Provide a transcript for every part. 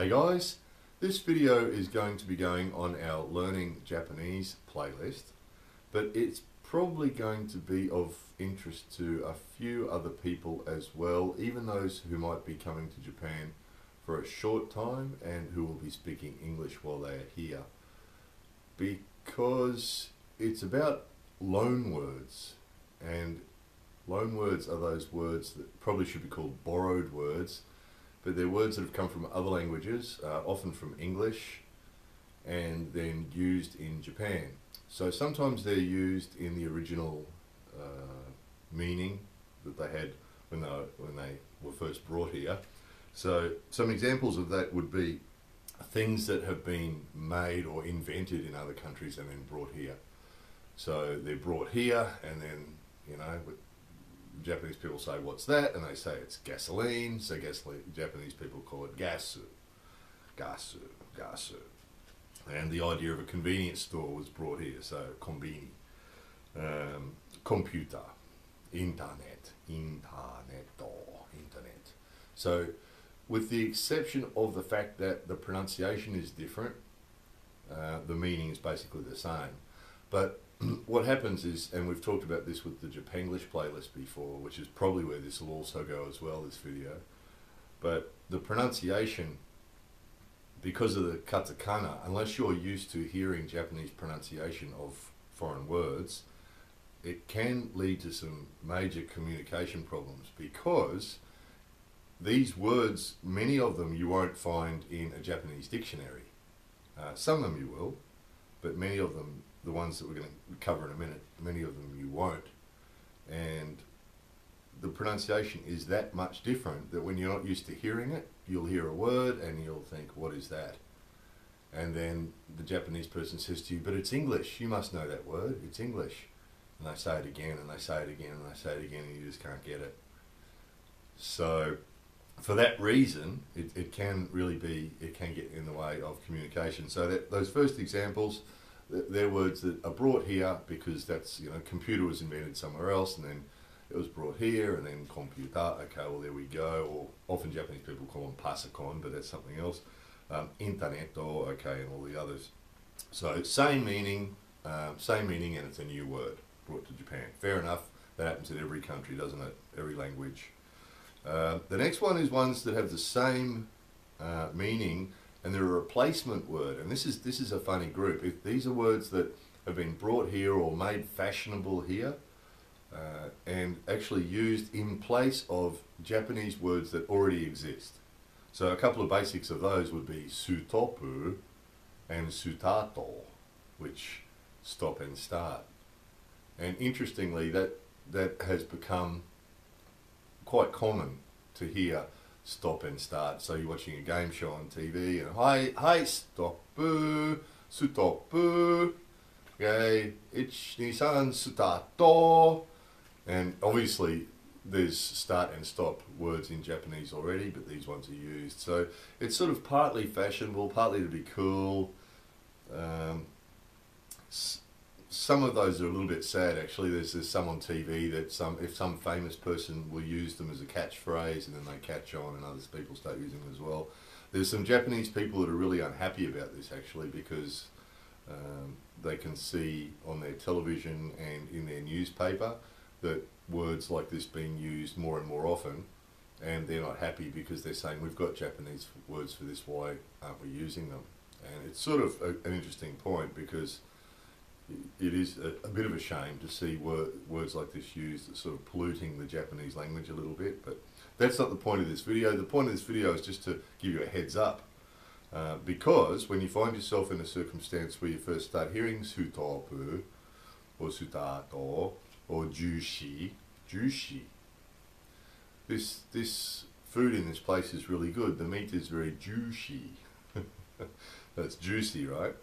Hey guys, this video is going to be going on our Learning Japanese playlist, but it's probably going to be of interest to a few other people as well, even those who might be coming to Japan for a short time and who will be speaking English while they are here, because it's about loan words. And loan words are those words that probably should be called borrowed words, but they're words that have come from other languages, often from English, and then used in Japan. So sometimes they're used in the original meaning that they had when they were first brought here. So some examples of that would be things that have been made or invented in other countries and then brought here. So they're brought here, and then, you know, Japanese people say, "What's that?" and they say it's gasoline. So gasoline, Japanese people call it gasu, gasu, gasu. And the idea of a convenience store was brought here, so konbini, computer, internet, internet. So, with the exception of the fact that the pronunciation is different, the meaning is basically the same, but what happens is, and we've talked about this with the Japanglish playlist before, which is probably where this will also go as well, this video, but the pronunciation, because of the katakana, unless you're used to hearing Japanese pronunciation of foreign words, it can lead to some major communication problems, because these words, many of them you won't find in a Japanese dictionary. Some of them you will, but many of them, the ones that we're going to cover in a minute, many of them you won't. And the pronunciation is that much different that when you're not used to hearing it, you'll hear a word and you'll think, "What is that?" And then the Japanese person says to you, "But it's English, you must know that word, it's English." And they say it again, and they say it again, and they say it again, and you just can't get it. So for that reason, it can really be, it can get in the way of communication. So that those first examples, they're words that are brought here because that's, you know, computer was invented somewhere else and then it was brought here, and then computer, okay, well there we go, or often Japanese people call them pasakon, but that's something else, internet, or okay, and all the others. So same meaning, and it's a new word brought to Japan. Fair enough, that happens in every country, doesn't it? Every language. The next one is ones that have the same meaning, and they're a replacement word, and this is a funny group. If these are words that have been brought here or made fashionable here, and actually used in place of Japanese words that already exist. So a couple of basics of those would be sutopu and sutato, which stop and start. And interestingly, that has become quite common to hear, stop and start. So you're watching a game show on TV and hi stopu, sutopu, okay, ichi-san sutato. And obviously there's start and stop words in Japanese already, but these ones are used. So it's sort of partly fashionable, partly to be cool. Some of those are a little bit sad actually. There's some on TV that if some famous person will use them as a catchphrase, and then they catch on and other people start using them as well. There's some Japanese people that are really unhappy about this actually, because they can see on their television and in their newspaper that words like this being used more and more often, and they're not happy because they're saying, "We've got Japanese words for this, why aren't we using them?" And it's sort of an interesting point, because it is a bit of a shame to see words like this used, sort of polluting the Japanese language a little bit, but that's not the point of this video. The point of this video is just to give you a heads up, because when you find yourself in a circumstance where you first start hearing sutopu or sutato, or jushi. This food in this place is really good. The meat is very juicy. That's juicy, right?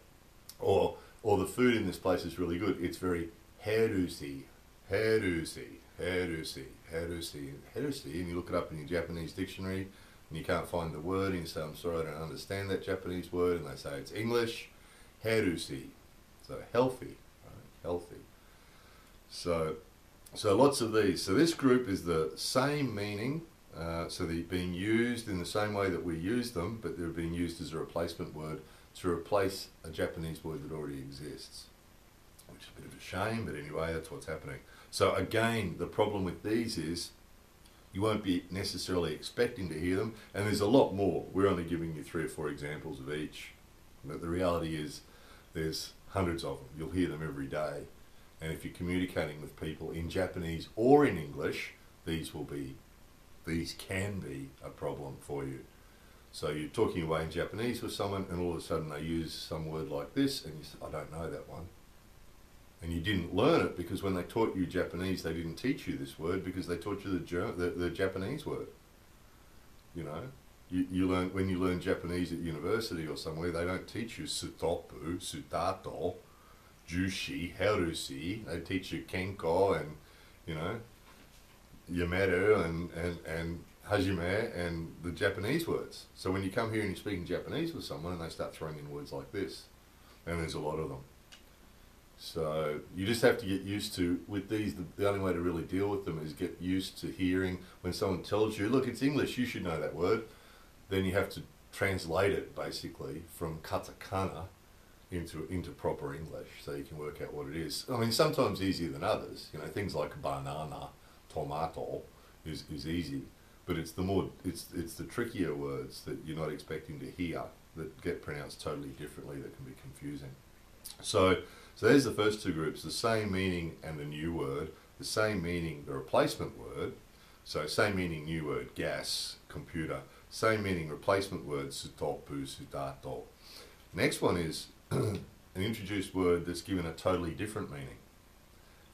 Or the food in this place is really good. It's very herusi. And you look it up in your Japanese dictionary, and you can't find the word, and you say, "I'm sorry, I don't understand that Japanese word," and they say it's English, herusi. So healthy, right? Healthy. So lots of these. So this group is the same meaning, So they're being used in the same way that we use them, but they're being used as a replacement word to replace a Japanese word that already exists, which is a bit of a shame, but anyway, that's what's happening. So again, the problem with these is you won't be necessarily expecting to hear them, and there's a lot more. We're only giving you 3 or 4 examples of each, but the reality is there's hundreds of them. You'll hear them every day, and if you're communicating with people in Japanese or in English, these can be a problem for you. So you're talking away in Japanese with someone, and all of a sudden they use some word like this, and you say, I don't know that one. And you didn't learn it because when they taught you Japanese, they didn't teach you this word because they taught you the Japanese word. You know, you learn, when you learn Japanese at university or somewhere, they don't teach you sutopu, sutato, jushi, herushi. They teach you kenko and, you know, yameru and hajime and the Japanese words. So when you come here and you're speaking Japanese with someone and they start throwing in words like this, and there's a lot of them. So you just have to get used to, with these, the only way to really deal with them is get used to hearing when someone tells you, look, it's English, you should know that word. Then you have to translate it, basically, from katakana into proper English, so you can work out what it is. I mean, sometimes easier than others. You know, things like banana, tomato is easy, but it's the more, it's the trickier words that you're not expecting to hear that get pronounced totally differently that can be confusing. So there's the first two groups, the same meaning and the new word. The same meaning, the replacement word. So same meaning, new word, gas, computer. Same meaning, replacement word, sutopu, sutato. Next one is an introduced word that's given a totally different meaning.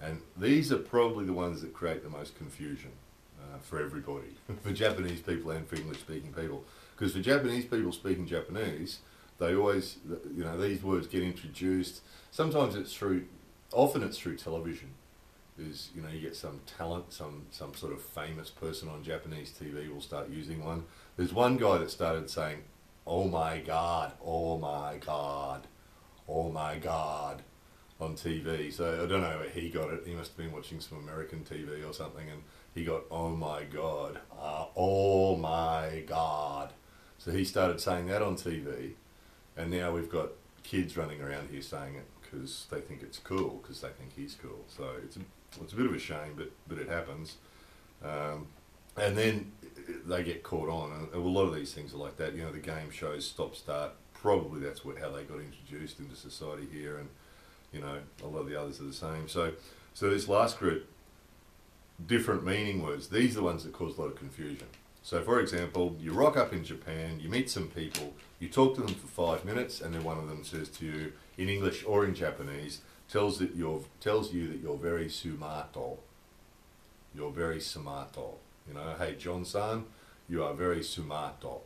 And these are probably the ones that create the most confusion for everybody, for Japanese people and for English speaking people. Because for Japanese people speaking Japanese, they always, you know, these words get introduced. Sometimes it's through, often it's through television. Is, you know, you get some talent, some sort of famous person on Japanese TV will start using one. There's one guy that started saying, oh my God, oh my God, oh my God, on TV. So I don't know where he got it. He must have been watching some American TV or something, and he got, oh my God, oh my God. So he started saying that on TV. And now we've got kids running around here saying it because they think it's cool, because they think he's cool. So it's a bit of a shame, but it happens. And then they get caught on, and a lot of these things are like that. You know, the game shows, stop, start, probably that's how they got introduced into society here, and, you know, a lot of the others are the same. So this last group, different meaning words, these are the ones that cause a lot of confusion. So for example, you rock up in Japan, you meet some people, you talk to them for 5 minutes, and then one of them says to you, in English or in Japanese, tells you that you're very sumato. You're very sumato. You know, hey John-san, you are very sumato.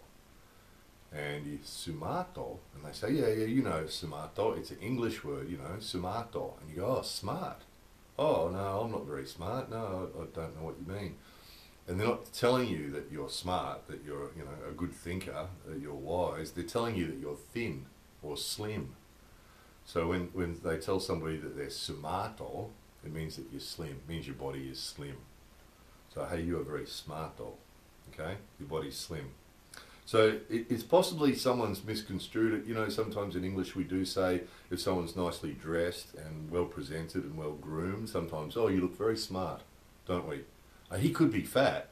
And you, sumato? And they say, yeah, you know sumato, it's an English word, you know, sumato. And you go, oh, smart. Oh, no, I'm not very smart. No, I don't know what you mean. And they're not telling you that you're smart, that you're, you know, a good thinker, that you're wise. They're telling you that you're thin or slim. So when they tell somebody that they're sumato, it means that you're slim. It means your body is slim. So, hey, you are very smarto. Okay? Your body's slim. So it's possibly someone's misconstrued it. You know, sometimes in English we do say, if someone's nicely dressed and well presented and well groomed, sometimes, oh, you look very smart, don't we? He could be fat.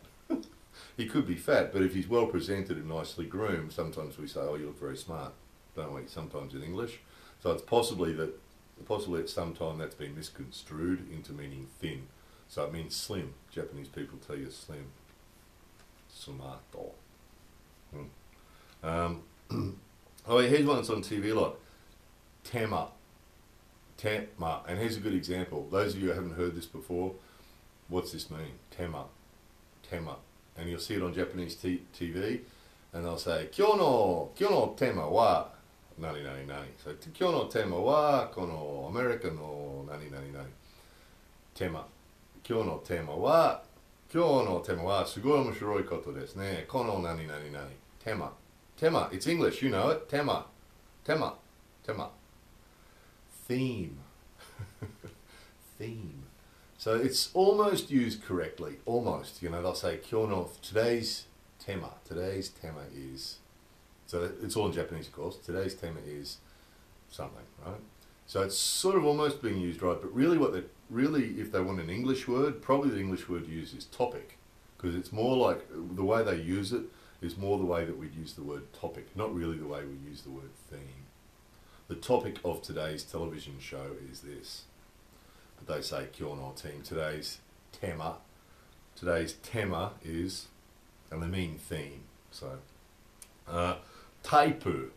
He could be fat, but if he's well presented and nicely groomed, sometimes we say, oh, you look very smart, don't we? Sometimes in English. So it's possibly at some time that's been misconstrued into meaning thin. So it means slim. Japanese people tell you slim. Sumato. Oh, here's one that's on TV a lot. Tema. Tema. And here's a good example. Those of you who haven't heard this before, what's this mean? Tema. Tema. And you'll see it on Japanese TV, and they'll say, Kyo no tema wa nani nani nani. So, Kyo no tema wa kono America no nani nani nani. Tema. Kyo no tema wa sugoi omoshiroi koto desu ne. Kono nani nani nani. Tema. Tema. It's English, you know it. Tema. Tema. Tema. Theme. Theme. So it's almost used correctly, almost. You know, they'll say kia no, today's tema is, so it's all in Japanese of course, today's tema is something, right? So it's sort of almost being used right, but really what they, really if they want an English word, probably the English word to use is topic, because it's more like, the way they use it is more the way that we'd use the word topic, not really the way we use the word theme. The topic of today's television show is this. But they say kia no team, today's tema is, and they mean theme. So taipu.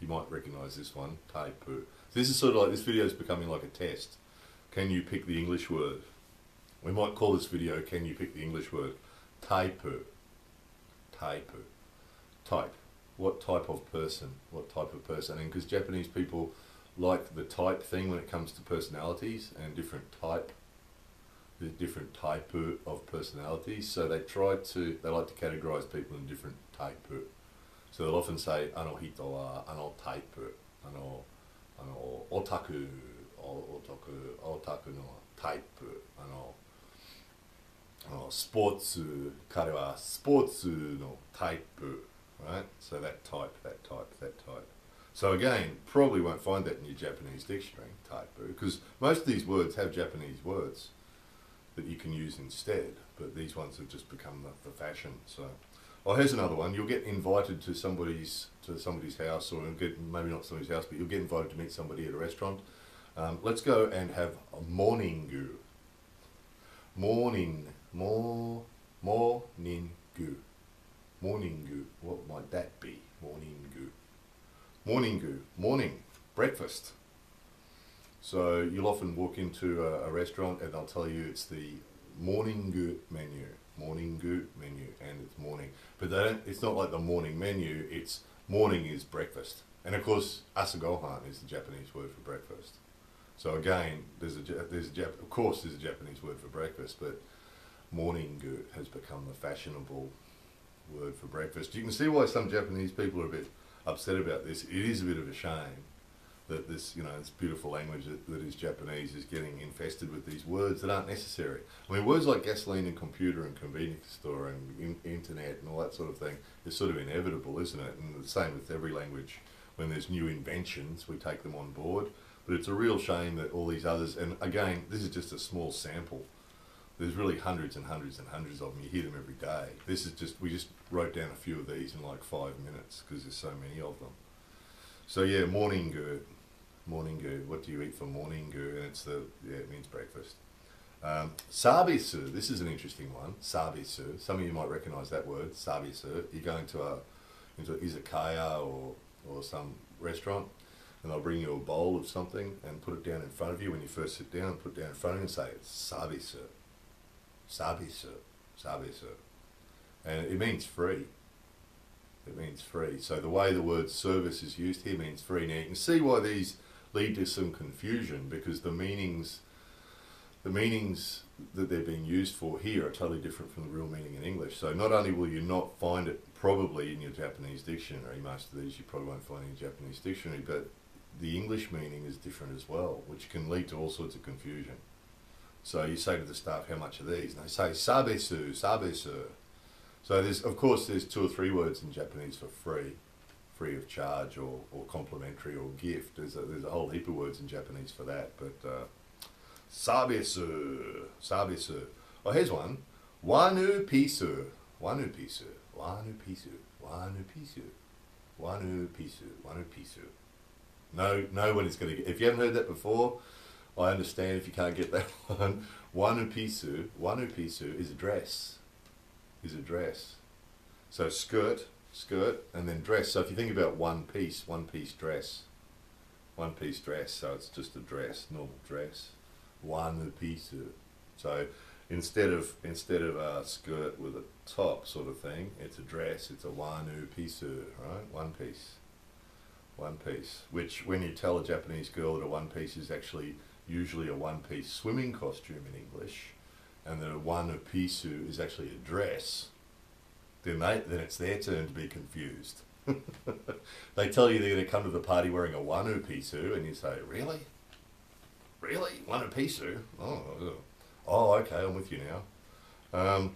You might recognize this one, taipu. This is sort of like, this video is becoming like a test. Can you pick the English word? We might call this video, can you pick the English word? Taipu. Taipu. Type. What type of person? What type of person? And because Japanese people like the type thing when it comes to personalities and different type of personalities, so they like to categorize people in different taipu. So they'll often say, ano hito wa, ano taipu, ano otaku no taipu, ano sportsu, kare wa sportsu no taipu, right? So that type. So again, probably won't find that in your Japanese dictionary, taipu, because most of these words have Japanese words that you can use instead, but these ones have just become the fashion. So, oh, here's another one. You'll get invited to somebody's house, or maybe not somebody's house, but you'll get invited to meet somebody at a restaurant. Let's go and have a morning-gu. Morning-gu. What might that be? Morning-gu. Morning. Breakfast. So you'll often walk into a restaurant and they'll tell you it's the morning-gu menu, and it's morning. But they don't, it's not like the morning menu, it's morning is breakfast. And of course, asagohan is the Japanese word for breakfast. So again, there's a Japanese word for breakfast, but morning-gu has become the fashionable word for breakfast. You can see why some Japanese people are a bit upset about this. It is a bit of a shame that this, you know, this beautiful language that is Japanese is getting infested with these words that aren't necessary. I mean, words like gasoline and computer and convenience store and internet and all that sort of thing is sort of inevitable, isn't it? And the same with every language. When there's new inventions, we take them on board. But it's a real shame that all these others, and again, this is just a small sample. There's really hundreds of them. You hear them every day. This is just, we just wrote down a few of these in like 5 minutes because there's so many of them. So yeah, morning-gu. What do you eat for morning-gu? And it's it means breakfast. Sabisu, this is an interesting one. Sabisu. Some of you might recognise that word, sabisu. You go into an izakaya or some restaurant, and they'll bring you a bowl of something and put it down in front of you when you first sit down. Put it down in front of you and say it's sabisu, and it means free. It means free. So the way the word service is used here means free. Now you can see why these lead to some confusion, because the meanings that they're being used for here are totally different from the real meaning in English. So not only will you not find it probably in your Japanese dictionary, most of these you probably won't find in your Japanese dictionary, but the English meaning is different as well, which can lead to all sorts of confusion. So you say to the staff, how much are these? And they say, sabesu. So of course there's 2 or 3 words in Japanese for free of charge or complimentary or gift. There's a whole heap of words in Japanese for that. But sabesu. Oh, here's one. Wanu pisu. Nobody's gonna get. If you haven't heard that before, I understand if you can't get that one. Wanu pisu is a dress. So skirt, and then dress. So if you think about one piece dress, so it's just a dress, normal dress. Wanu pisu. So instead of a skirt with a top sort of thing, it's a dress, it's a wanu pisu, right? One piece. Which when you tell a Japanese girl that a one piece is actually usually a one piece swimming costume in English, and that a wanu pisu is actually a dress, then it's their turn to be confused. They tell you they're going to come to the party wearing a wanu pisu, and you say, really? Really? One apiece? Oh, okay, I'm with you now.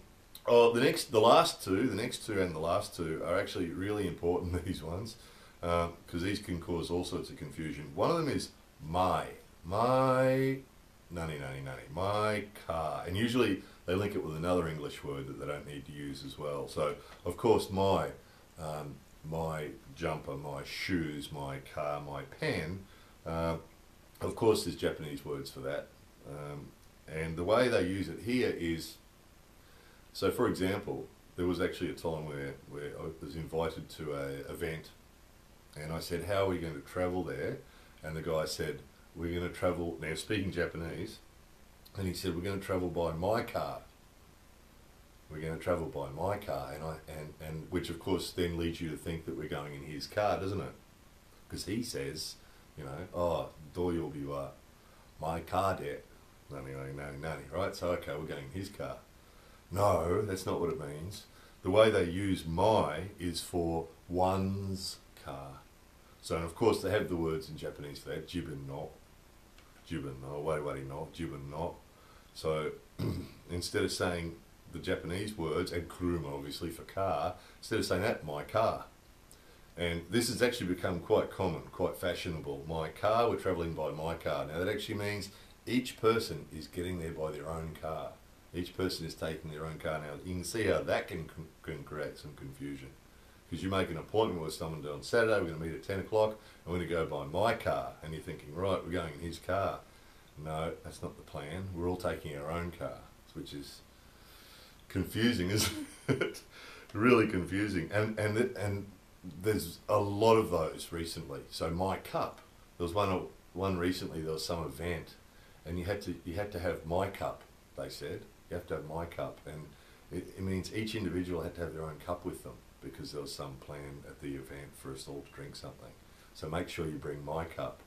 The last two are actually really important, these ones, because these can cause all sorts of confusion. One of them is my car, and usually they link it with another English word that they don't need to use as well. So of course my jumper, my shoes, my car, my pen, of course there's Japanese words for that, and the way they use it here is, so for example, there was actually a time where I was invited to an event, and I said, how are we going to travel there? And the guy said, we're going to travel, now speaking Japanese, and he said, we're going to travel by my car. We're going to travel by my car, and which of course then leads you to think that we're going in his car, doesn't it? Because he says, you know, oh, doyobi wa my car de, nani, right? So okay, we're going in his car. No, that's not what it means. The way they use my is for one's car. So and of course they have the words in Japanese for that, jibun no, waiwari no, jibun no. So instead of saying the Japanese words, and kuruma obviously for car, instead of saying that, my car. And this has actually become quite common, quite fashionable. My car, we're travelling by my car. Now that actually means each person is getting there by their own car. Each person is taking their own car. Now you can see how that can create some confusion, because you make an appointment with someone on Saturday, we're going to meet at 10 o'clock, and we're going to go by my car, and you're thinking, right, we're going in his car. No, that's not the plan. We're all taking our own car, which is confusing, isn't it? Really confusing. And there's a lot of those recently. So my cup, there was one recently. There was some event, and you had to have my cup. They said you have to have my cup, and it means each individual had to have their own cup with them, because there was some plan at the event for us all to drink something. So make sure you bring my cup.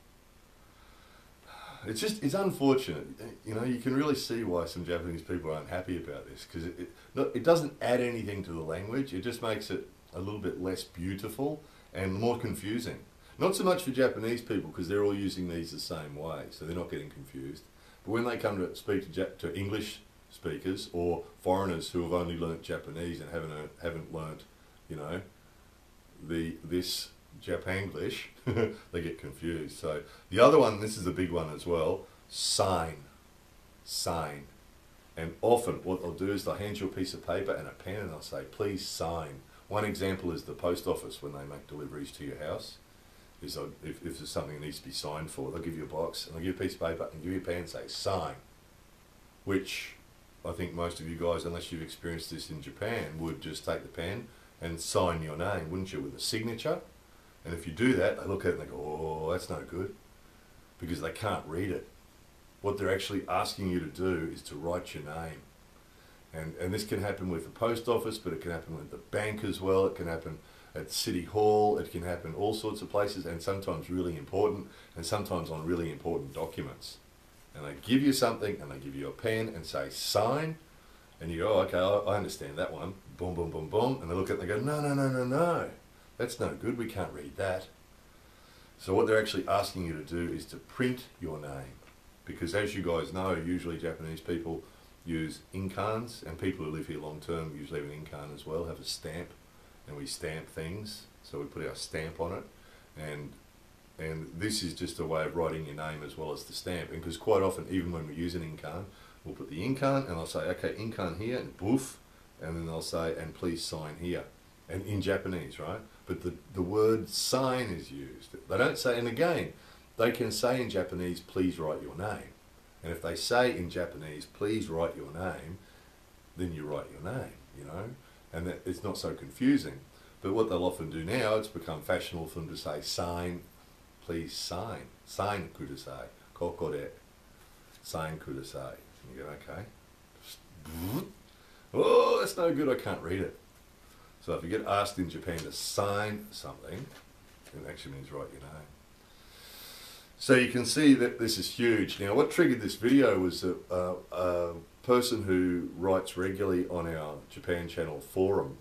It's unfortunate, you know. You can really see why some Japanese people aren't happy about this, because it doesn't add anything to the language. It just makes it a little bit less beautiful and more confusing. Not so much for Japanese people, because they're all using these the same way, so they're not getting confused. But when they come to speak to English speakers or foreigners who have only learnt Japanese and haven't learnt, you know, this Japanglish, they get confused. So the other one, this is a big one as well, sign. And often what they'll do is they'll hand you a piece of paper and a pen, and they'll say, please sign. One example is the post office, when they make deliveries to your house. If there's something that needs to be signed for, they'll give you a box, and they'll give you a piece of paper, and give you a pen and say, sign. Which I think most of you guys, unless you've experienced this in Japan, would just take the pen and sign your name, wouldn't you, with a signature? And if you do that, they look at it and they go, oh, that's no good, because they can't read it. What they're actually asking you to do is to write your name. And this can happen with the post office, but it can happen with the bank as well. It can happen at City Hall. It can happen all sorts of places, and sometimes really important, and sometimes on really important documents. And they give you something, and they give you a pen and say, sign. And you go, oh, okay, I understand that one. Boom, boom, boom, boom. And they look at it and they go, no. That's no good, we can't read that. So what they're actually asking you to do is to print your name. Because as you guys know, usually Japanese people use inkans, and people who live here long term usually have an inkan as well, have a stamp, and we stamp things. So we put our stamp on it, and this is just a way of writing your name as well as the stamp. And because quite often, even when we use an inkan, we'll put the inkan, and I'll say, okay, inkan here, and boof, and then they'll say, and please sign here. And in Japanese, right? But the word sign is used. They don't say, and again, they can say in Japanese, please write your name. And if they say in Japanese, please write your name, then you write your name, you know? And that, it's not so confusing. But what they'll often do now, it's become fashionable for them to say, sign, please sign. Sign kudasai. Koko de. Sign kudasai. And you go, okay. Oh, that's no good, I can't read it. So if you get asked in Japan to sign something, it actually means write your name. So you can see that this is huge. Now what triggered this video was a person who writes regularly on our Japan channel forum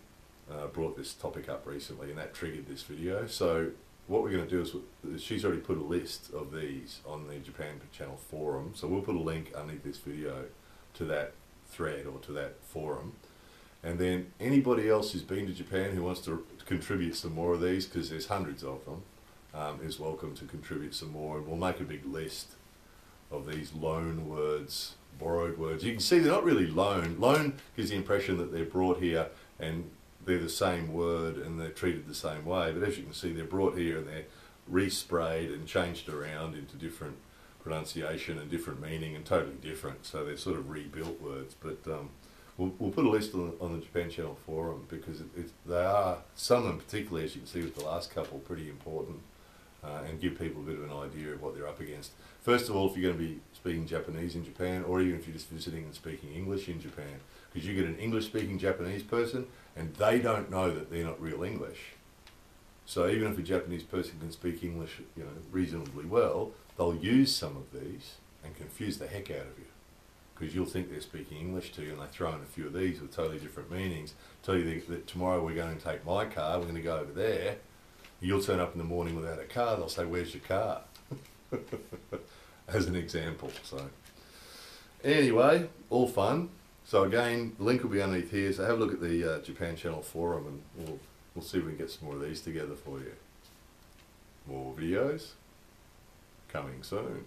brought this topic up recently, and that triggered this video. So what we're going to do is, she's already put a list of these on the Japan Channel forum, so we'll put a link underneath this video to that thread or to that forum. And then anybody else who's been to Japan who wants to contribute some more of these, because there's hundreds of them, is welcome to contribute some more, and we'll make a big list of these loan words, borrowed words. You can see they're not really loan. Loan gives the impression that they're brought here and they're the same word and they're treated the same way, but as you can see, they're brought here and they're resprayed and changed around into different pronunciation and different meaning and totally different, so they're sort of rebuilt words. But we'll put a list on the Japan Channel forum, because they are, some of them particularly, as you can see with the last couple, pretty important, and give people a bit of an idea of what they're up against. First of all, if you're going to be speaking Japanese in Japan, or even if you're just visiting and speaking English in Japan, because you get an English-speaking Japanese person and they don't know that they're not real English. So even if a Japanese person can speak English, you know, reasonably well, they'll use some of these and confuse the heck out of you, because you'll think they're speaking English to you, and they throw in a few of these with totally different meanings. Tell you that tomorrow we're going to take my car, we're going to go over there. You'll turn up in the morning without a car, they'll say, where's your car? As an example. So anyway, all fun. So again, the link will be underneath here, so have a look at the Japan Channel forum, and we'll see if we can get some more of these together for you. More videos coming soon.